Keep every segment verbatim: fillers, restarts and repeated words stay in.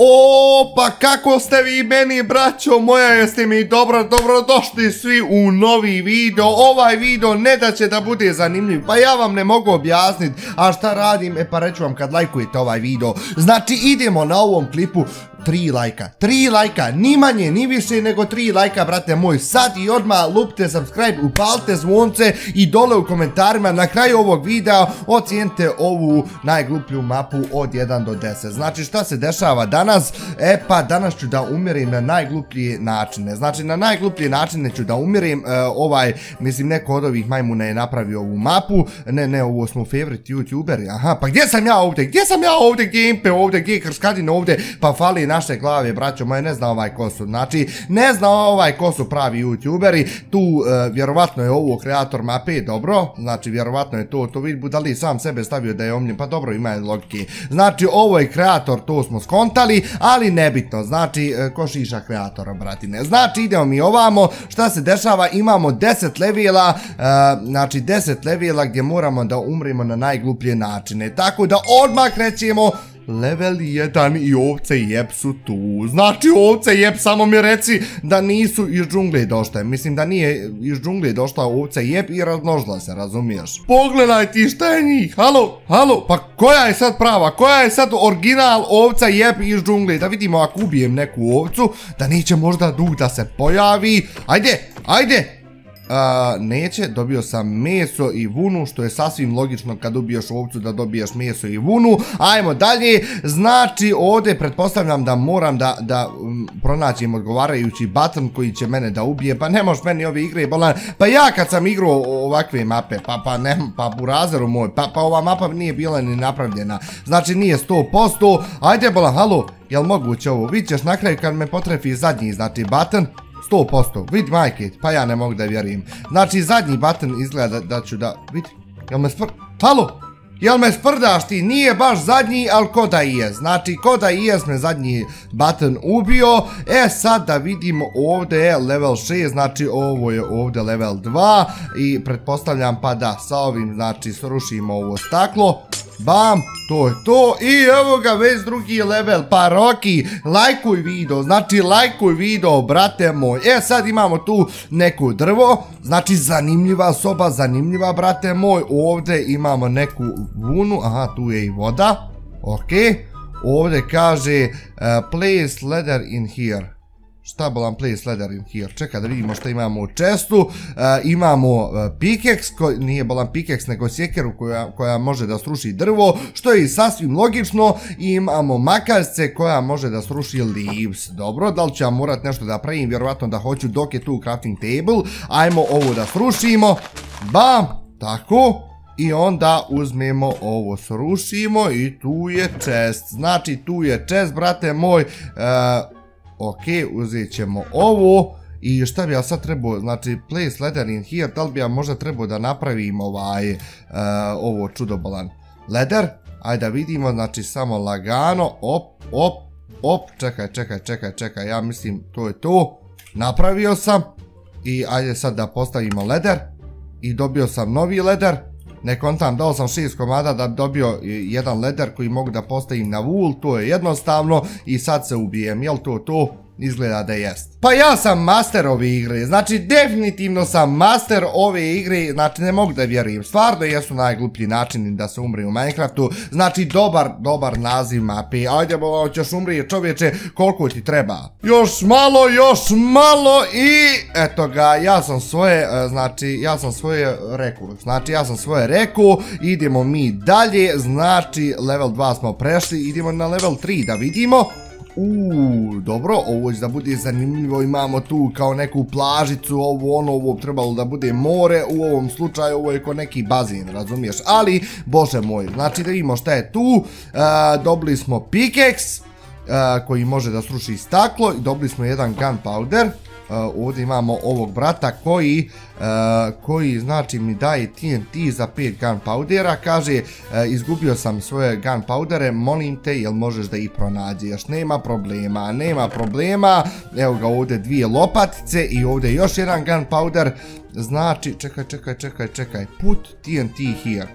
O, pa kako ste vi meni, braćo moja, jeste mi dobro, dobro došli svi u novi video. Ovaj video ne da će da bude zanimljiv, pa ja vam ne mogu objasniti. A šta radim? E pa reću vam kad lajkujete ovaj video. Znači idemo na ovom klipu tri lajka, tri lajka, ni manje, ni više nego tri lajka, brate moj. Sad i odmah lupte subscribe, upalite zvonce i dole u komentarima na kraju ovog videa ocijenite ovu najgluplju mapu od jedan do deset. Znači šta se dešava danas? E pa danas ću da umirim na najgluplje načine. Znači na najgluplje načine ću da umirim. Ovaj, mislim, neko od ovih majmuna je napravio ovu mapu. Ne, ne, ovo smo favorite youtuberi. Aha, pa gdje sam ja ovdje? Gdje sam ja ovdje? Gdje je Impe ovdje? Gdje je Krskadin ovdje? Pa fali naše glave, braćo moje, ne zna ovaj ko su. Znači, ne zna ovaj ko su pravi youtuberi. Tu, vjerovatno je ovo kreator mape, dobro. Znači, vjerovatno je to, to vidi budali sam sebe stavio da je omljen, pa dobro, ima logike. Znači, ovo je kreator, to smo skontali, ali nebitno. Znači, ko šiša kreatora, bratine. Znači, idemo mi ovamo, šta se dešava, imamo deset levela, znači, deset levela gdje moramo da umrimo na najgluplje načine. Tako da odmah krećemo. Level jedan i ovce i jep su tu. Znači ovce i jep, samo mi reci da nisu iz džungle došle. Mislim da nije iz džungle došla ovce i jep i razmnožila se, razumiješ? Pogledaj ti šta je njih. Halo, halo, pa koja je sad prava? Koja je sad original ovca i jep iz džungle? Da vidimo, ako ubijem neku ovcu, da neće možda dug da se pojavi. Ajde, ajde. Neće, dobio sam meso i vunu, što je sasvim logično kad ubiješ ovcu da dobiješ meso i vunu. Ajmo dalje. Znači ovdje pretpostavljam da moram da pronaćem odgovarajući button koji će mene da ubije. Pa ne moš meni ove igre, bolan. Pa ja kad sam igrao ovakve mape, pa burazeru moj, pa ova mapa nije bila ni napravljena. Znači nije sto posto. Ajde bolan, halo, jel moguće ovo? Vidješ na kraju kad me potrefi zadnji, znači button. sto posto, vidi majke, pa ja ne mogu da vjerim. Znači zadnji button izgleda da ću da, vidi, jel me sprdaš? Halo, jel me sprdaš ti? Nije baš zadnji, ali ko da i je. Znači ko da i je me zadnji button ubio. E sad da vidimo, ovdje je level šest, znači ovo je ovdje level dva i pretpostavljam pa da sa ovim, znači srušimo ovo staklo. Bam, to je to. I evo ga već drugi level. Pa Roki, lajkuj video. Znači lajkuj video, brate moj. E sad imamo tu neko drvo. Znači zanimljiva soba, zanimljiva, brate moj. Ovdje imamo neku vunu. Aha, tu je i voda. Ok. Ovdje kaže place ladder in here. Šta bolam place ladder in here? Čekaj da vidimo što imamo u čestu. Imamo pickaxe, nije bolam pickaxe nego sjekeru koja može da sruši drvo, što je i sasvim logično. Imamo makaljce koja može da sruši leaves. Dobro, da li ću ja morat nešto da pravim? Vjerovatno da hoću, dok je tu crafting table. Ajmo ovo da srušimo. Bam, tako. I onda uzmemo ovo, srušimo i tu je chest. Znači tu je chest, brate moj. Ok, uzet ćemo ovo. I šta bi ja sad trebao, znači place ladder in here, da li bi ja možda trebao da napravim ovaj, ovo čudobolan ladder? Ajde da vidimo, znači samo lagano, op, op, op, čekaj, čekaj, čekaj, čekaj, ja mislim to je to, napravio sam. I ajde sad da postavimo ladder i dobio sam novi ladder. Ne kontam, dao sam šest komada da bi dobio jedan leder koji mogu da postavim na wool, to je jednostavno. I sad se ubijem, jel to to? Izgleda da jest. Pa ja sam master ove igre, znači definitivno sam master ove igre, znači ne mogu da vjerujem. Stvarno jesu najgluplji načini da se umri u Minecraftu, znači dobar, dobar naziv mape. Ajde, bo, ćeš umrije čovječe, koliko ti treba? Još malo, još malo i eto ga, ja sam svoje, znači ja sam svoje rekao, znači ja sam svoje rekao, idemo mi dalje, znači level dva smo prešli, idemo na level tri da vidimo. Uuu, dobro, ovo će da bude zanimljivo, imamo tu kao neku plažicu, ovo ono, ovo trebalo da bude more, u ovom slučaju ovo je ko neki bazin, razumiješ, ali, bože moj, znači da vidimo šta je tu. Dobili smo pickaxe, koji može da sruši staklo, i dobili smo jedan gunpowder. Ovdje imamo ovog brata koji, koji znači mi daje T N T za pet gunpowdera. Kaže, izgubio sam svoje gunpowdere, molim te, jel možeš da ih pronađeš? Nema problema, nema problema. Evo ga, ovdje dvije lopatice i ovdje još jedan gunpowder. Znači, čekaj, čekaj, čekaj, čekaj, put T N T here.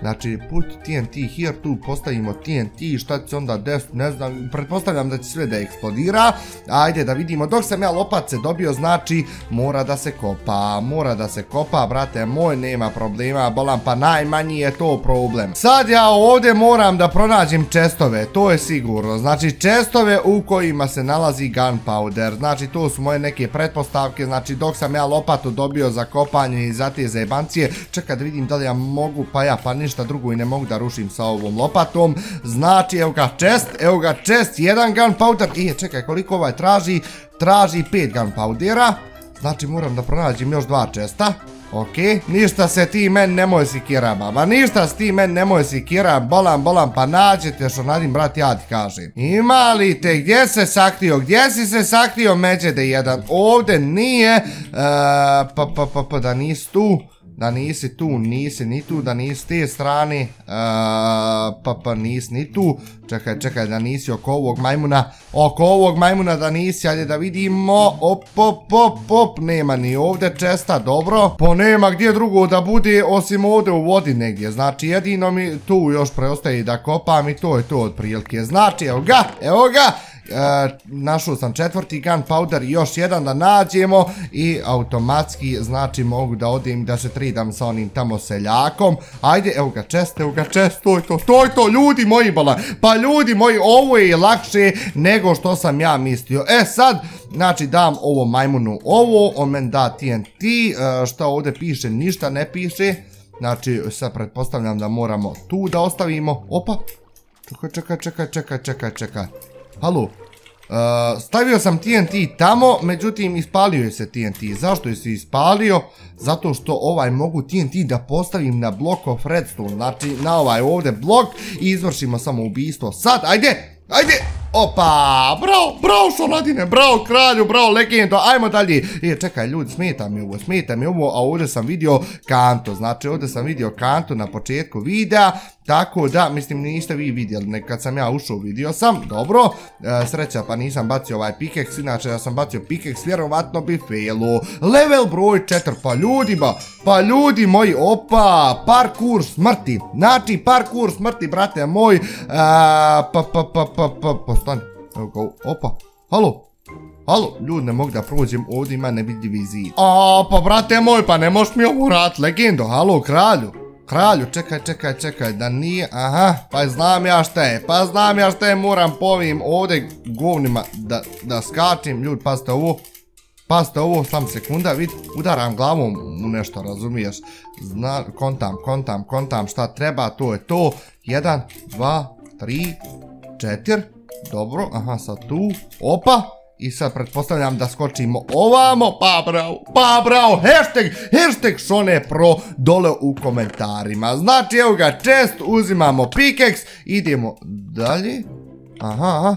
Znači put T N T here, tu postavimo T N T, šta će onda def, ne znam, pretpostavljam da će sve da eksplodira. Ajde da vidimo, dok sam ja lopatce dobio, znači mora da se kopa, mora da se kopa, brate moj, nema problema, bolam pa najmanji je to problem. Sad ja ovdje moram da pronađem čestove, to je sigurno, znači čestove u kojima se nalazi gunpowder, znači to su moje neke pretpostavke, znači dok sam ja lopatu dobio za kopanje i za te zajebancije, čekaj da vidim da li ja mogu, pa ja pa ništa drugo i ne mogu da rušim sa ovom lopatom, znači evo ga chest, evo ga chest, jedan gunpowder, i čekaj koliko ovaj traži, traži pet gunpowdera, znači moram da pronađem još dva chesta. Ok, ništa se ti men nemoj sikira, baba, ništa se ti men nemoj sikira, bolam, bolam, pa nađete što nadim, brat, ja ti kažem. Ima li te, gdje se sakrio, gdje si se sakrio, međede jedan, ovdje nije, pa, pa, pa, pa, da nisi tu, da nisi tu, nisi ni tu, da nisi te strane, pa, pa, nisi ni tu, čekaj, čekaj, da nisi oko ovog majmuna, oko ovog majmuna da nisi, ajde da vidimo, op, op, op, op, nema ni ovdje česta, dobro, po nema gdje drugo da bude, osim ovdje u vodi negdje, znači jedino mi tu još preostaje da kopam i to je to otprilike, znači, evo ga, evo ga, našao sam četvrti gunpowder, još jedan da nađemo i automatski, znači mogu da odim da se tridam sa onim tamo seljakom, ajde, evo ga chest, evo ga chest, to je to, to je to, ljudi moji, bola, pa ljudi moji, ovo je lakše nego što sam ja mislio. E sad, znači dam ovo majmunu ovo, on men da T N T, šta ovdje piše, ništa ne piše, znači sad pretpostavljam da moramo tu da ostavimo, opa, čekaj, čekaj, čekaj, čekaj, čekaj, čekaj, halo, stavio sam T N T tamo, međutim ispalio je se T N T, zašto je se ispalio? Zato što ovaj mogu T N T da postavim na block of redstone, znači na ovaj ovdje blok i izvršimo samoubistvo, sad, ajde, ajde, opa, bravo, bravo Šonadine, bravo kralju, bravo legendo, ajmo dalje. E, čekaj ljudi, smeta mi ovo, smeta mi ovo, a ovdje sam vidio kanto, znači ovdje sam vidio kanto na početku videa, tako da, mislim, niste vi vidjeli, nekad sam ja ušao, vidio sam, dobro, sreća pa nisam bacio ovaj pikeks, inače da sam bacio pikeks, vjerovatno bi failo. Level broj četiri, pa ljudima, pa ljudi moji, opa, parkour smrti, znači parkour smrti, brate moj, pa, pa, pa, pa, pa, pa, stani, evo ga, opa, halo, halo, ljudi ne mogu da prođem, ovdje ima nevidljivi zid, a, pa brate moj, pa ne možeš mi ovo vrat, legendo, halo, kralju, kralju, čekaj, čekaj, čekaj, da nije, aha, pa znam ja šta je, pa znam ja šta je, moram povim ovdje govnima da, da skačim, ljudi, pazite ovo, pazite ovo, sam sekunda, vid, udaram glavom u nešto, razumiješ, zna, kontam, kontam, kontam, šta treba, to je to, jedan, dva, tri, četiri, dobro, aha, sad tu, opa, i sad pretpostavljam da skočimo ovamo, pa bravo, pa bravo, hashtag, hashtag Šone Pro dole u komentarima. Znači evo ga chest, uzimamo pikeks, idemo dalje, aha, aha.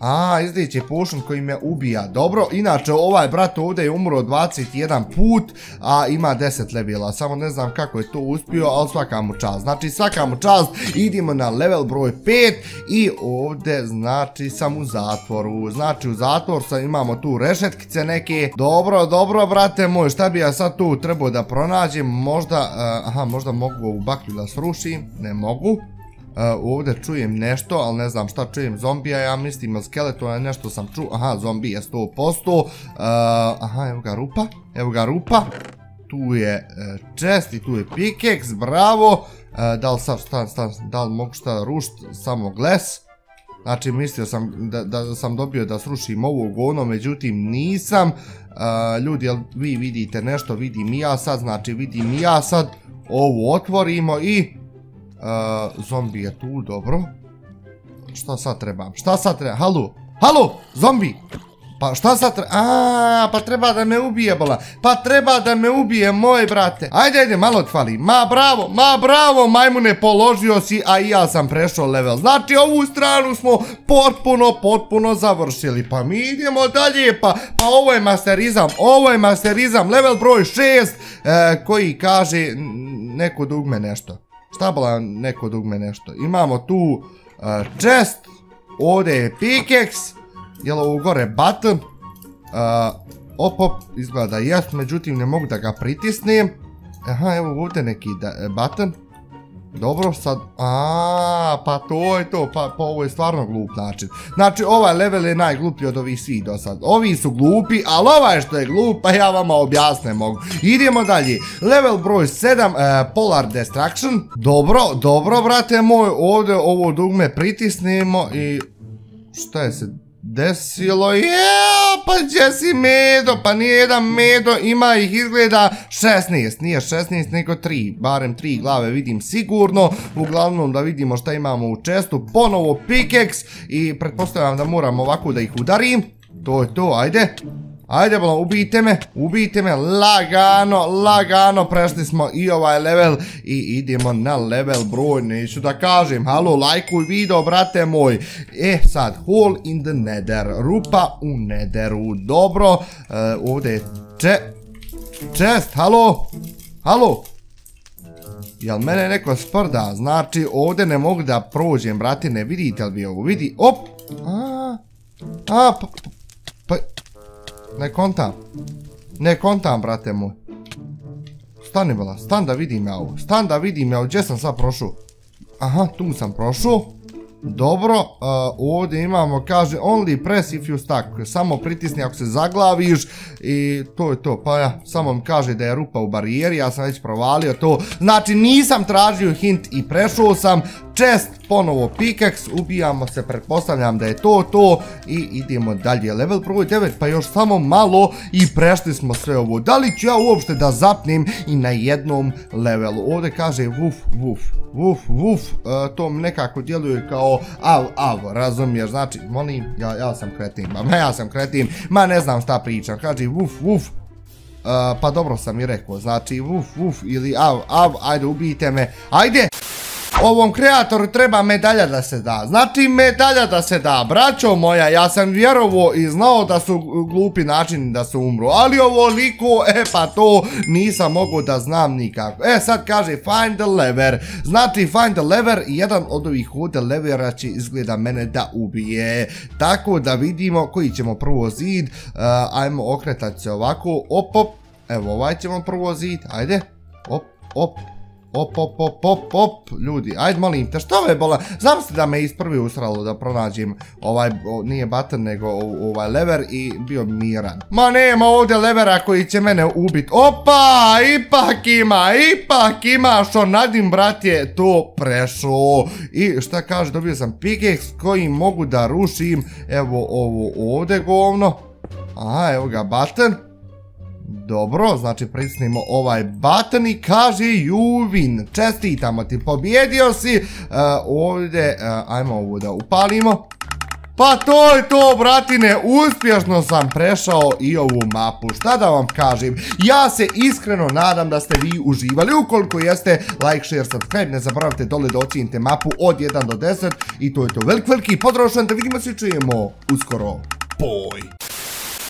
A, izlijeće potion koji me ubija, dobro, inače ovaj brat ovdje je umro dvadeset jedan put, a ima deset levela, samo ne znam kako je to uspio, ali svaka mu čast, znači svaka mu čast, idemo na level broj pet i ovdje znači sam u zatvoru, znači u zatvor sam, imamo tu rešetkice neke, dobro, dobro brate moj, šta bi ja sad tu trebao da pronađem, možda, aha, možda mogu ovu baklju da srušim, ne mogu. Ovdje čujem nešto, ali ne znam šta čujem, zombija, ja mislim, skeletona, nešto sam čuo, aha, zombije sto posto, aha, evo ga rupa, evo ga rupa, tu je chest i tu je pikeks, bravo, da li sad, šta, šta, da li mogu šta rušt, samo gles, znači mislio sam da sam dobio da srušim ovo govno, međutim nisam, ljudi, jel vi vidite nešto, vidim i ja sad, znači vidim i ja sad, ovo otvorimo i... Zombi je tu, dobro. Šta sad trebam? Šta sad trebam? Halo? Halo? Zombi? Pa šta sad treba? Aaaa, pa treba da me ubije, bola. Pa treba da me ubije, moj brate. Ajde, ajde, malo ti fali. Ma bravo, ma bravo, majmune, položio si, a i ja sam prešao level. Znači, ovu stranu smo potpuno, potpuno završili. Pa mi idemo dalje, pa ovo je masterizam, ovo je masterizam. Level broj šest, koji kaže neko dugme nešto. Šta bila neko dugme nešto? Imamo tu chest, ovdje je pikeks, jel ovo gore button, op op, izgleda da jest, međutim ne mogu da ga pritisnem, aha evo ovdje neki button, Dobro, sad... Aaaa, pa to je to, pa ovo je stvarno glup način. Znači, ovaj level je najgluplji od ovih svih do sad. Ovi su glupi, ali ovaj što je glup, pa ja vama objasne mogu. Idemo dalje. Level broj sedam, Polar Destruction. Dobro, dobro, brate moj, ovdje ovo dugme pritisnimo i... Šta je se desilo? Jeo, pa gdje si Medo? Pa nije jedan Medo, ima ih izgleda šesnaest, nije šesnaest nego tri, barem tri glave vidim sigurno. Uglavnom da vidimo šta imamo u čestu, ponovo pikeks i pretpostavljam da moram ovako da ih udarim. To je to, ajde. Ajde, bolo, ubijte me, ubijte me, lagano, lagano, prešli smo i ovaj level i idemo na level broj, neću da kažem, halo, lajkuj video, brate moj. E, sad, hole in the nether, rupa u netheru, dobro, ovdje je chest, halo, halo. Jel mene neko sprda, znači ovdje ne mogu da prođem, brate, ne vidite li vi ovo, vidi, op, a, a, pa, pa, ne kontam, ne kontam, brate moj. Stani, bala, stan da vidim ja ovo, stan da vidim ja ovo, gdje sam sad prošao? Aha, tu sam prošao. Dobro, ovdje imamo, kaže, only press if you stuck, samo pritisni ako se zaglaviš i to je to, pa ja, samo vam kaže da je rupa u barijeri, ja sam već provalio to, znači nisam tražio hint i prešao sam, chest, ponovo pickaxe, ubijamo se, pretpostavljam da je to to i idemo dalje, level broj devet, pa još samo malo i prešli smo sve ovo, da li ću ja uopšte da zapnem i na jednom levelu, ovdje kaže vuf, vuf, vuf, vuf, to mi nekako djeluje kao Av, av, razumiješ, znači, molim, ja sam kretim, ma ja sam kretim, ma ne znam šta pričam, kaži vuf, vuf, pa dobro sam i rekao, znači vuf, vuf ili av, av, ajde ubijte me, ajde! Ovom kreatoru treba medalja da se da, znači medalja da se da, braćo moja, ja sam vjerovo i znao da su glupi načini da se umru, ali ovoliko, e pa to nisam mogao da znam nikako. E sad kaže find the lever, znači find the lever i jedan od ovih ovdje levera će izgleda mene da ubije, tako da vidimo koji ćemo prvo zid, ajmo okretati se ovako, op op, evo ovaj ćemo prvo zid, ajde, op op. Op, op, op, op, op, ljudi, ajde molim te, što me bola, znam se da me isprvi usralo da pronađem ovaj, nije button nego ovaj lever i bio miran. Ma nema ovdje levera koji će mene ubit, opa, ipak ima, ipak ima, što nadim brat je to prešao. I šta kaže, dobio sam pickaxe koji mogu da rušim, evo ovo ovdje govno, aha, evo ga button. Dobro, znači pritisnimo ovaj button i kaže Juvin, čestitamo ti, pobjedio si, ovdje, ajmo ovo da upalimo. Pa to je to, bratine, uspješno sam prešao i ovu mapu, šta da vam kažem, ja se iskreno nadam da ste vi uživali, ukoliko jeste, like, share, subscribe, ne zaboravite dole da ocijenite mapu od jedan do deset i to je to, veliki, veliki podrošan, da vidimo se čujemo uskoro, boj!